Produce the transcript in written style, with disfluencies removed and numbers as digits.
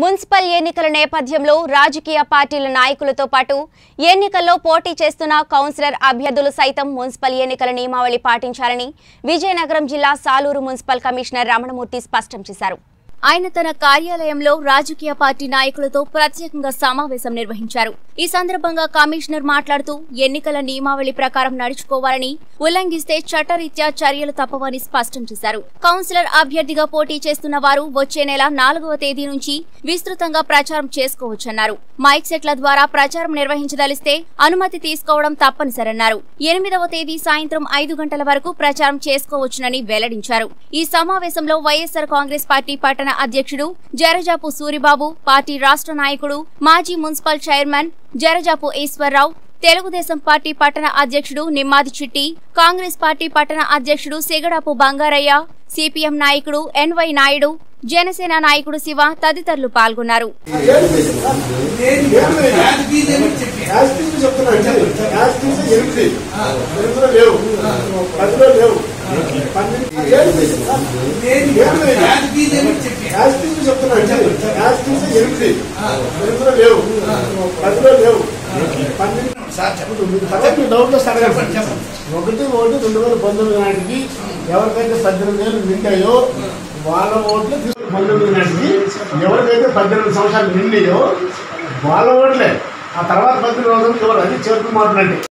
Municipal ఎన్నికల నేపథ్యంలో రాజకీయ పార్టీల నాయకులతో పాటు ఎన్నికల్లో పోటీ చేస్తున్న కౌన్సిలర్ అభ్యర్థులు సైతం మున్సిపల్ ఎన్నికల నియమావళి పాటించాలని విజయనగరం జిల్లా సాలూరు మున్సిపల్ కమిషనర్ రమణమూర్తి స్పష్టం చేశారు. ఆయన తన కార్యాలయంలో రాజకీయ పార్టీ నాయకులతో ప్రత్యేకంగా సమావేశం నిర్వహించారు. ఈ సందర్భంగా కమిషనర్ మాట్లాడుతూ ఎన్నికల నియమావళి ప్రకారం నడుచుకోవాలని, ఉల్లంఘిస్తే చట్టరీత్యా చర్యలు తప్పవని స్పష్టం చేశారు. కౌన్సిలర్ అభ్యర్థిగా పోటీ చేస్తున్న వారు వచ్చే నెల 4వ తేదీ నుంచి విస్తృతంగా ప్రచారం చేసుకోవచ్చన్నారు. మైక్ సెట్ల ద్వారా ప్రచారం నిర్వహించదలిస్తే అనుమతి తీసుకోవడం తప్పనిసరన్నారు. 8వ తేదీ సాయంత్రం 5 గంటల వరకు ప్రచారం చేసుకోవచ్చునని వెల్లడించారు. ఈ సమావేశంలో వైఎస్ఆర్ కాంగ్రెస్ పార్టీ పట్టణ అధ్యక్షుడు జరజాపు సూరిబాబు, పార్టీ రాష్ట్ర నాయకుడు, మాజీ municipal chairman Jarajapu Eswararao, Telugu Desam party పట్టణ అధ్యక్షుడు నిమ్మాది చిట్టి, కాంగ్రెస్ పార్టీ పట్టణ అధ్యక్షుడు సిగడాపు బంగారయ్య, సిపిఎం నాయకుడు ఎన్వై నాయుడు, జనసేన నాయకుడు శివ తదితరులు పాల్గొన్నారు.1/1/2019 నాటికి ఎవరికైతే 18 ఏళ్ళు నిండాయో వాళ్ళ ఓట్లు 19 నాటికి, ఎవరికైతే 18 సంవత్సరాలు నిండాయో వాళ్ళ ఓట్లే. ఆ తర్వాత 18 రోజులకు ఎవరు అది చేరుకుమారులంటే